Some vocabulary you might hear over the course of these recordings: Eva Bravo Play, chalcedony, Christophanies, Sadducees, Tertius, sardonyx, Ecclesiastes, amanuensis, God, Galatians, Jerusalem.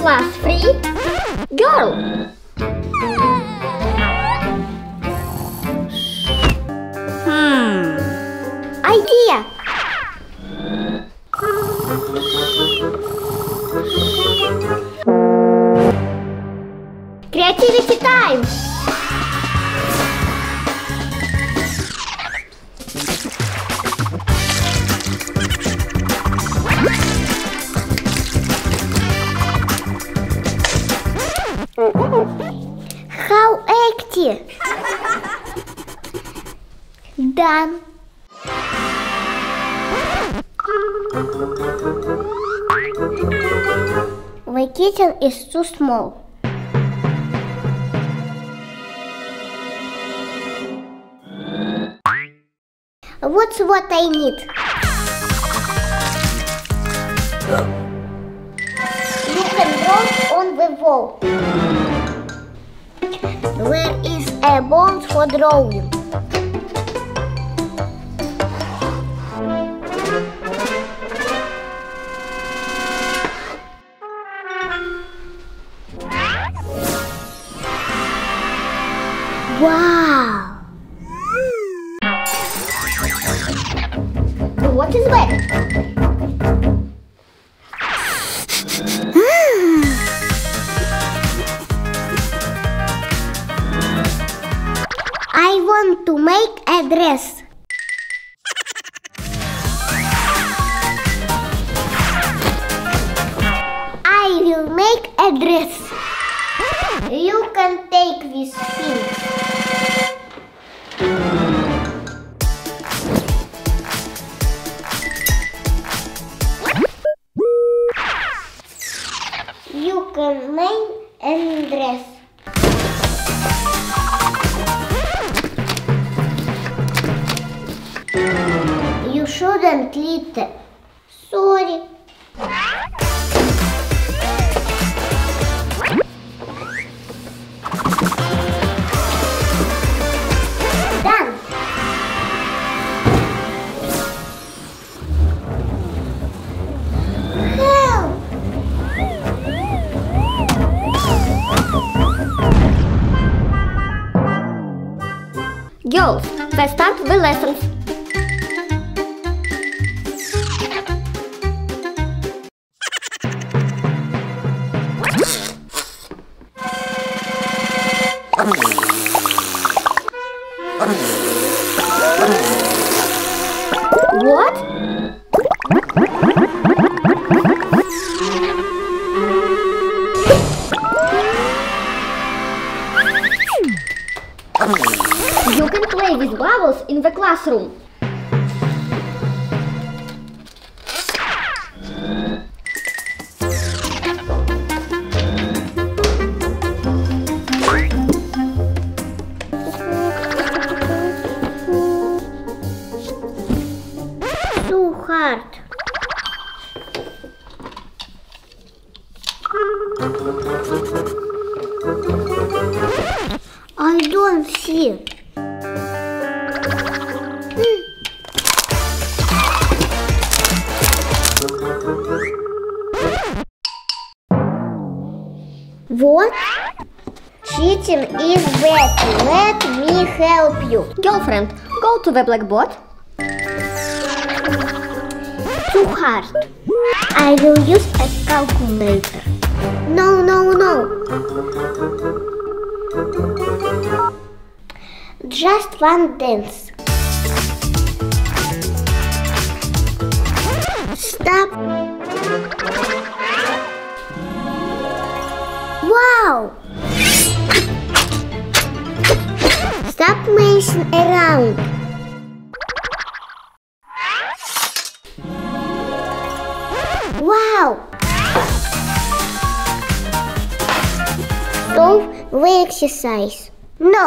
1, 2, 3, go! Idea! Creativity time! How active! Done! My kitchen is too small. What's what I need? You can draw on the wall. Where is a board for drawing? Wow! What is that? I want to make a dress. I will make a dress. You can take this pin. You can make a dress. You shouldn't litter. Sorry. Girls, let's start the lessons. What? You can play with bubbles in the classroom. Too hard. I don't see it. What? Cheating is bad. Let me help you. Girlfriend, go to the blackboard. Too hard. I will use a calculator. No. Just one dance. Stop. Wow! Stop messing around. Wow! Stop the exercise. No!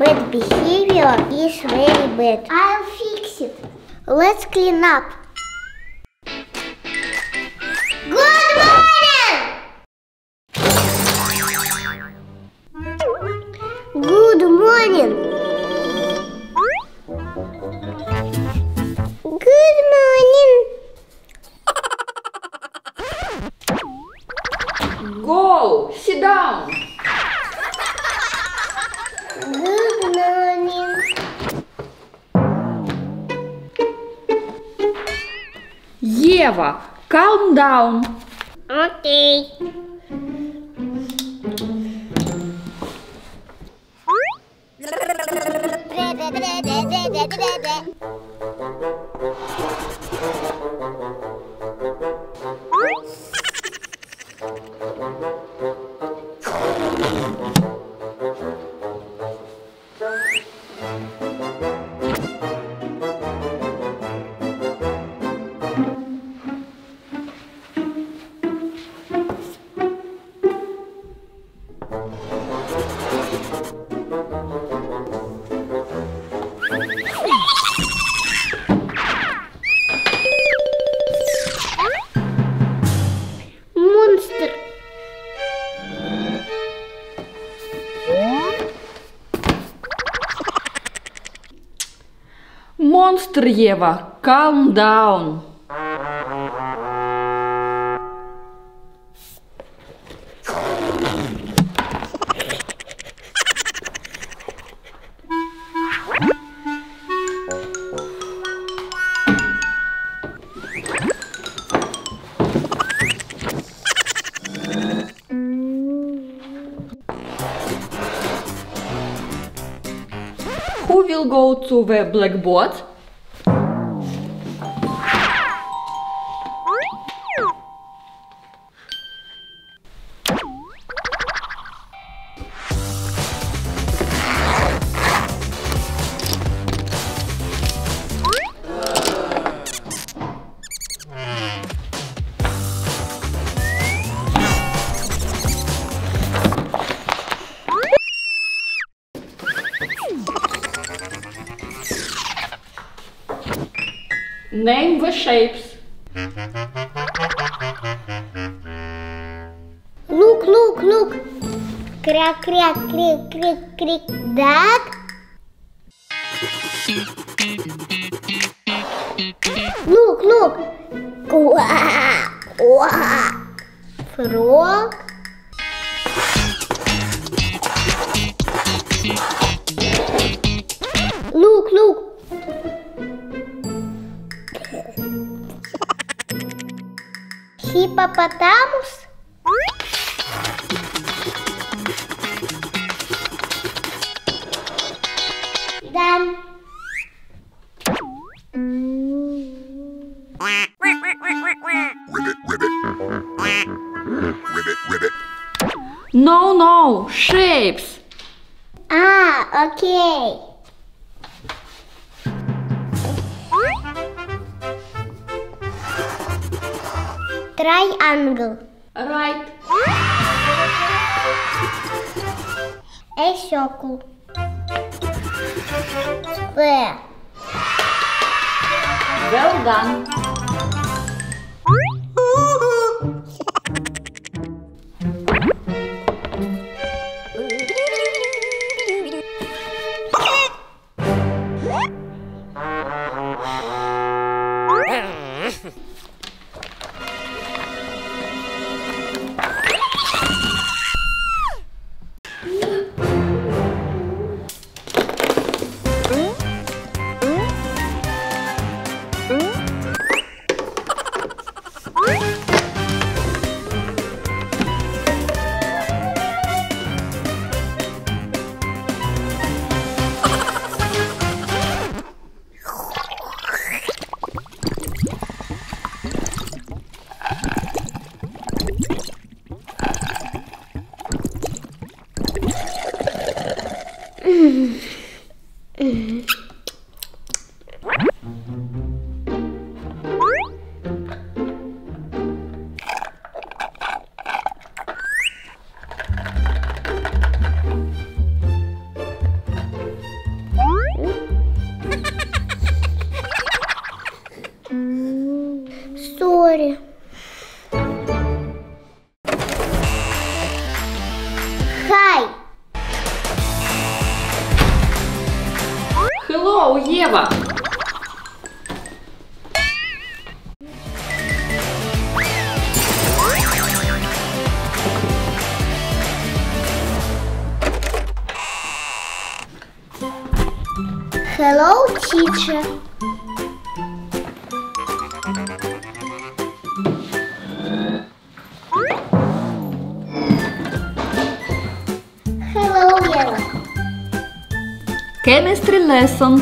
Bad behavior is very bad. I'll fix it. Let's clean up. Good morning! Good morning. Good morning. Go, sit down. Good morning. Eva, calm down. Okay. Monster Eva, calm down. Who will go to the blackboard? Name the shapes. Look, look, look. Кря, кря, крик, крик, крик, duck. Look, look. Quack, quack. Frog. Look, look. Hippopotamus. Done. No, no, shapes. Ah, okay. Triangle. Right. A circle. Square. Well done. Hello, teacher. Hello, yellow. Chemistry lesson.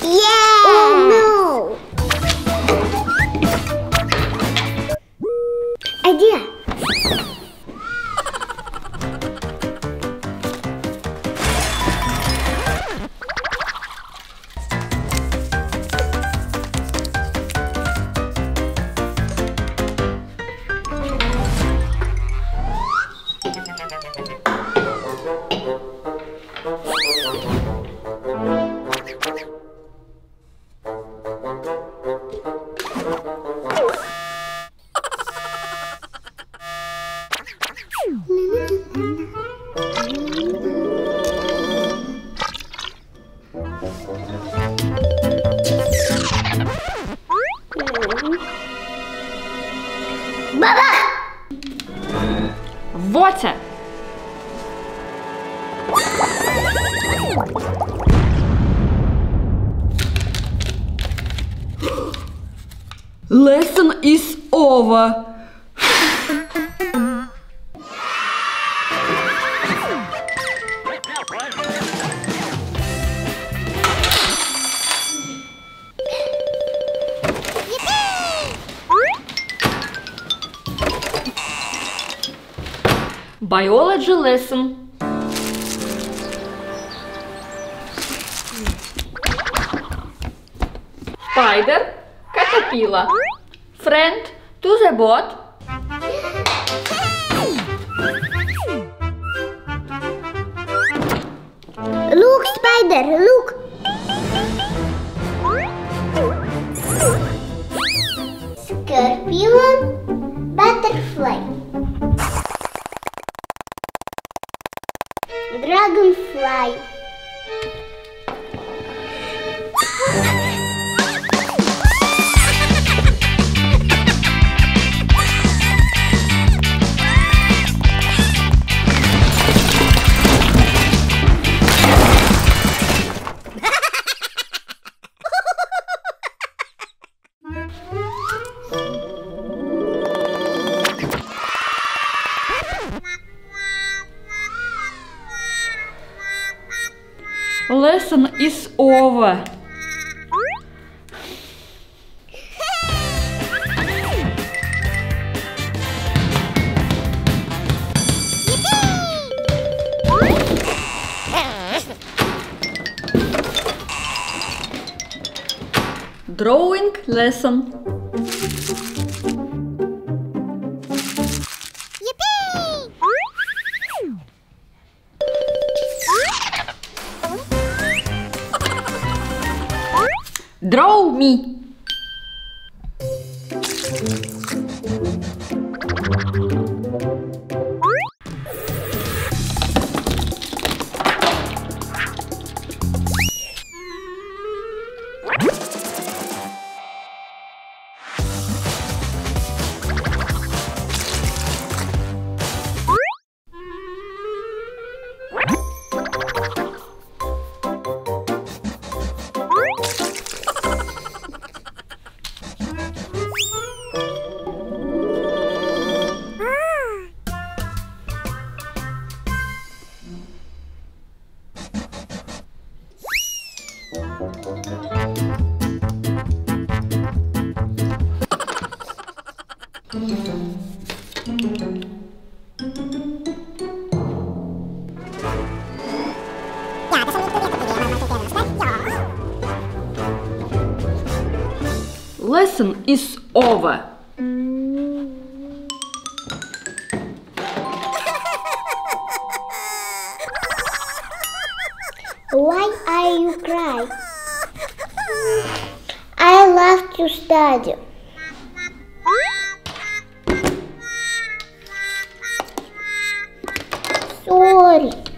Yeah! Oh no! Idea. Water. Lesson is over. Biology lesson. Spider, caterpillar, friend to the boat. Look, spider, look. Scorpion, butterfly. Dragonfly. Lesson is over. Drawing lesson. Draw me. Lesson is over. Why are you crying? I love to study. Sorry.